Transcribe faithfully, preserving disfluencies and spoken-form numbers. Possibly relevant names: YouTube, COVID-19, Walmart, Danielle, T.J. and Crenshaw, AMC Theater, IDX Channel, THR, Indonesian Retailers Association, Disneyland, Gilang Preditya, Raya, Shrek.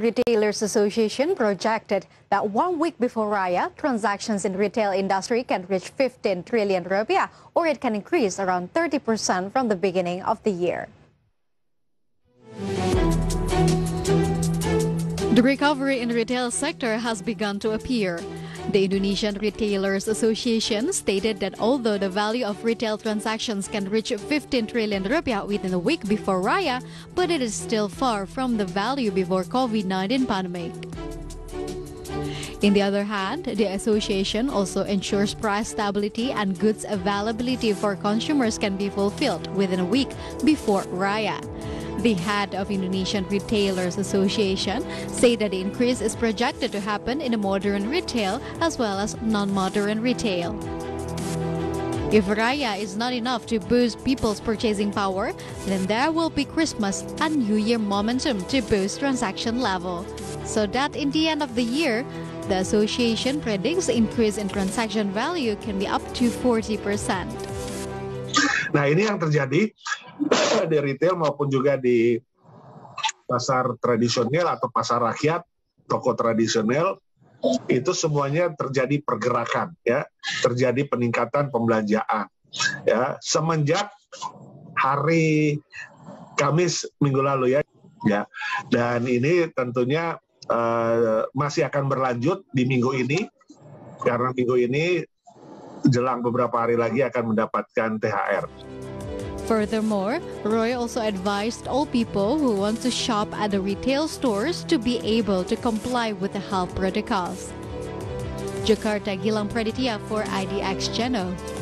Retailers Association projected that one week before Raya, transactions in retail industry can reach fifteen trillion rupiah, or it can increase around thirty percent from the beginning of the year. The recovery in the retail sector has begun to appear. The Indonesian Retailers Association stated that although the value of retail transactions can reach fifteen trillion rupiah within a week before Raya, but it is still far from the value before COVID nineteen pandemic. On the other hand, the association also ensures price stability and goods availability for consumers can be fulfilled within a week before Raya. The head of Indonesian Retailers Association said that the increase is projected to happen in the modern retail as well as non-modern retail. If Raya is not enough to boost people's purchasing power, then there will be Christmas and New Year momentum to boost transaction level, so that in the end of the year, the association predicts the increase in transaction value can be up to forty percent. Nah, ini yang terjadi di retail maupun juga di pasar tradisional atau pasar rakyat, toko tradisional, itu semuanya terjadi pergerakan, ya, terjadi peningkatan pembelanjaan, ya, semenjak hari Kamis minggu lalu, ya, ya. Dan ini tentunya uh, masih akan berlanjut di minggu ini, karena minggu ini jelang beberapa hari lagi akan mendapatkan T H R. Furthermore, Roy also advised all people who want to shop at the retail stores to be able to comply with the health protocols. Jakarta, Gilang Preditya for I D X Channel.